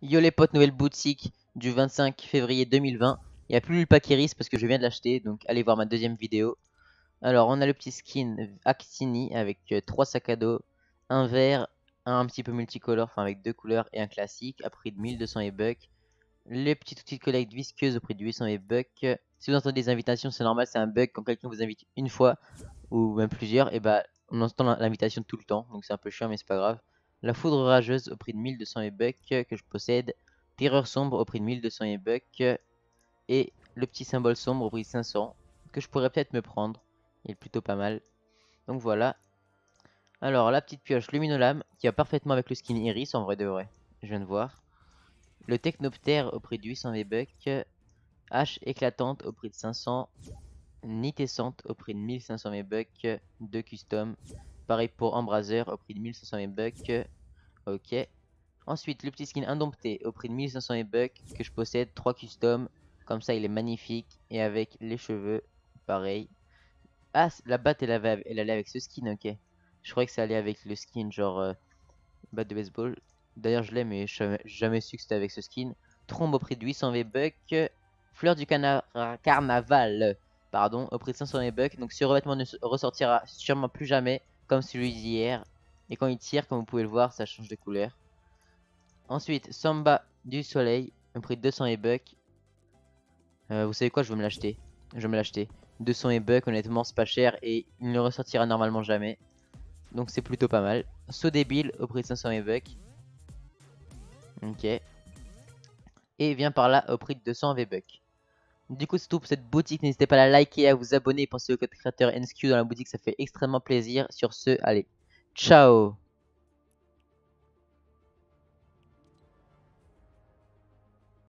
Yo les potes, nouvelle boutique du 25 février 2020. Il n'y a plus le pack Iris parce que je viens de l'acheter, donc allez voir ma deuxième vidéo. Alors on a le petit skin Actini avec 3 sacs à dos, un vert, un petit peu multicolore, enfin avec 2 couleurs et un classique à prix de 1200 et bucks. Les petits outils de collecte visqueuse au prix de 800 et bucks. Si vous entendez des invitations, c'est normal, c'est un bug. Quand quelqu'un vous invite une fois ou même plusieurs, et bah on entend l'invitation tout le temps, donc c'est un peu chiant mais c'est pas grave. La foudre rageuse au prix de 1200 et bucks que je possède. Terreur sombre au prix de 1200 et bucks. Et le petit symbole sombre au prix de 500 que je pourrais peut-être me prendre. Il est plutôt pas mal. Donc voilà. Alors la petite pioche Luminolame qui va parfaitement avec le skin Iris en vrai de vrai. Je viens de voir. Le Technoptère au prix de 800 et bucks. Hache éclatante au prix de 500. Nitessante au prix de 1500 et bucks. 2 custom. Pareil pour Embraseur au prix de 1500 et bucks. Ok. Ensuite le petit skin Indompté au prix de 1500 et bucks que je possède, 3 custom. Comme ça il est magnifique. Et avec les cheveux, pareil. Ah, la batte elle allait avec ce skin, ok. Je croyais que ça allait avec le skin genre batte de baseball. D'ailleurs je l'ai mais je n'ai jamais su que c'était avec ce skin. Trombe au prix de 800 V-Bucks. Fleur du carnaval, pardon, au prix de 500 V-Bucks. Donc ce revêtement ne ressortira sûrement plus jamais, comme celui d'hier. Et quand il tire, comme vous pouvez le voir, ça change de couleur. Ensuite, Samba du Soleil, un prix de 200 et bucks. Vous savez quoi, je vais me l'acheter. 200 et bucks, honnêtement, c'est pas cher et il ne ressortira normalement jamais. Donc c'est plutôt pas mal. Saut débile, au prix de 500 et bucks. Ok. Et vient par là, au prix de 200 et bucks. Du coup c'est tout pour cette boutique, n'hésitez pas à la liker, à vous abonner, pensez au code créateur NSQ dans la boutique, ça fait extrêmement plaisir. Sur ce, allez, ciao!